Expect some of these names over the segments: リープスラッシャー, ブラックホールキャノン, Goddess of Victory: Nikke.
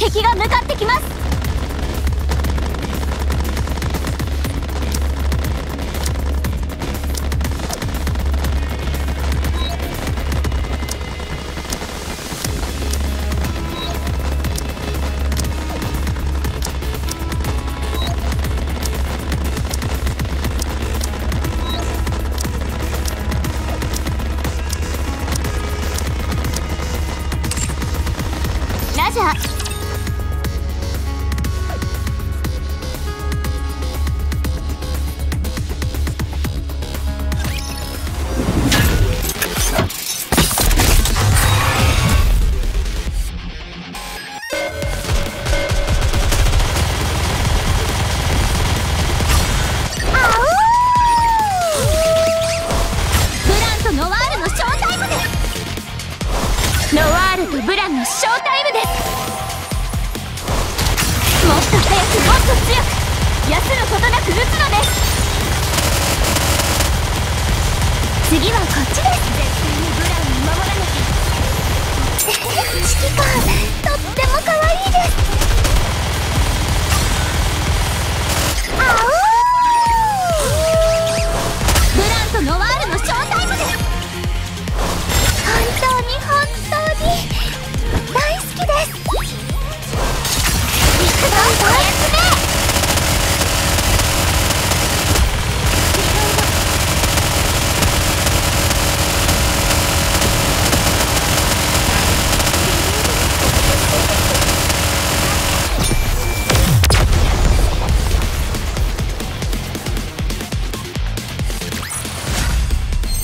敵が向かってきます。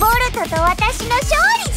ボルトと私の勝利。